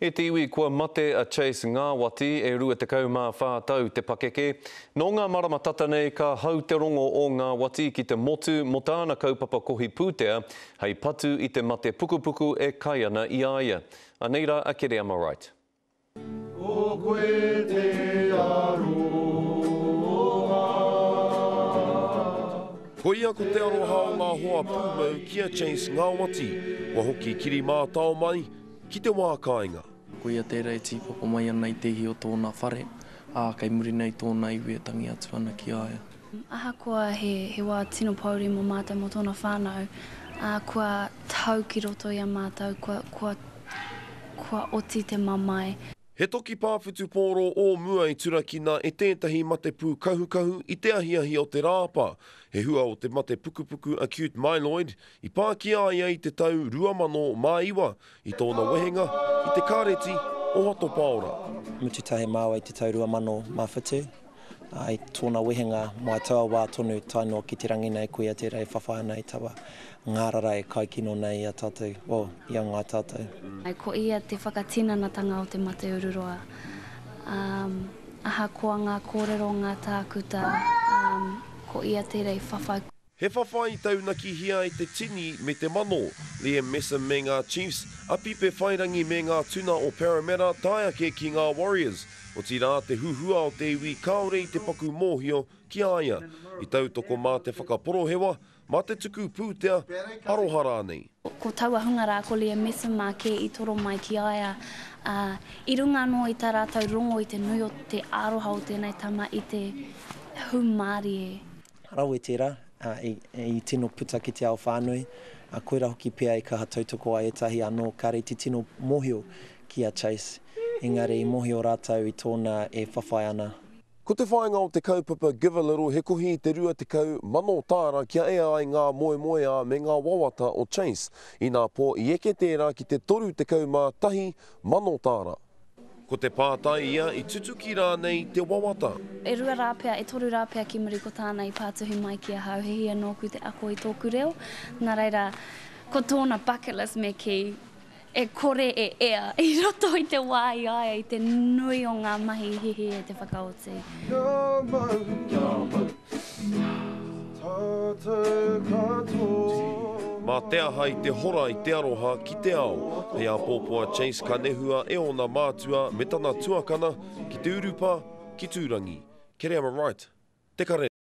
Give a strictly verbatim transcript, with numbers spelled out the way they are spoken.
E te iwi kua mate a Chase Ngawati e rua te kaumā whātau te pakeke. Nō ngā maramatata nei ka hau te rongo o Ngawati ki te motu mo tāna kaupapa kohi pūtea, hei patu i te mate pukupuku e kaiana i aia. A neira a Kereama Wright. O koe te aroha. Hoi aku te aroha o ngā hoa pūmau kia Chase Ngawati, wa hoki kiri mā tau mai, ki te wā kāinga. Ko ia te rei tīpapa mai anai te hio tōna whare, a kei muri nei tōna iwetangi atu ana ki aia. Ahakoa he, he wā tino pauri mō mātou mō tōna whānau, a kua tau ki roto ia mātou, kua, kua, kua oti te mamai. He toki pāwhitu pōro o mua i Turakina e tētahi mate pū kahukahu i te ahiahi o te rāpa. He hua o te mate pukupuku acute myloid i Pākehā ia i te tau two thousand nine i tōna wehenga i te kāreti o hato pāora. Mututahe māua i te tau two thousand seventeen i tōna wehenga mai taua wā tonu tainoa ki te rangi nei koe a te rei whawhae nei tawa. Ngārara e kaikino nei a tātou, o, ia ngā tātou. Ai ko ia te whakatinanatanga o te mate ururoa. Um, ahakoa ngā kōrero ngā tākuta, um, ko ia te rei whawhai. He whawhai i taunakihia e te tini me te mano. Liam Messam me ngā Chiefs, a pipe whairangi me ngā tuna o Parramatta tāiake ki ngā Warriors. O tira te huhua o te iwi kāore i te paku mōhio ki aia. I tautoko mā te whakaporohewa, mā te tuku pūtea, arohara nei. Ko taua hunga rā ko Liam Messam mā ke i toro mai ki aia. Uh, I runga anō i tā rātou rongo i te nui o te aroha o tēnei tama i te humāri e. Rau e tērā uh, i, i tino puta ki te ao whānui. A koera hoki pēa i ka hatautoko a etahi anō kāreti tino mōhio ki a Chase. Engari i mōhio rātou i tōna e whawhai ana. Ko te whāinga o te kaupapa Give a Little he kohi te rua te kau mano tāra kia ea ai ngā moemoea me ngā wawata o Chase. Inā pō i eke tērā ki te toru te kau mā tahi mano tāra. Ko te pātai ia i tutuki rā nei te wawata. E rua rāpea, e toru rāpea ki muri ko tāna i pātuhi mai ki a hau. He hia nō ku te ako i tōku reo. Nā reira, ko tōna bucket list me ki e kore e ea, i roto i te wā i aia, i te nui o ngā mahi hihi e te whakaoti. Mā te aha i te hora i te aroha ki te ao, hei a pōpoa Chase ka nehua e ona mātua me tana tuakana ki te urupa ki Tūrangi. Kereama Wright, Te Karere.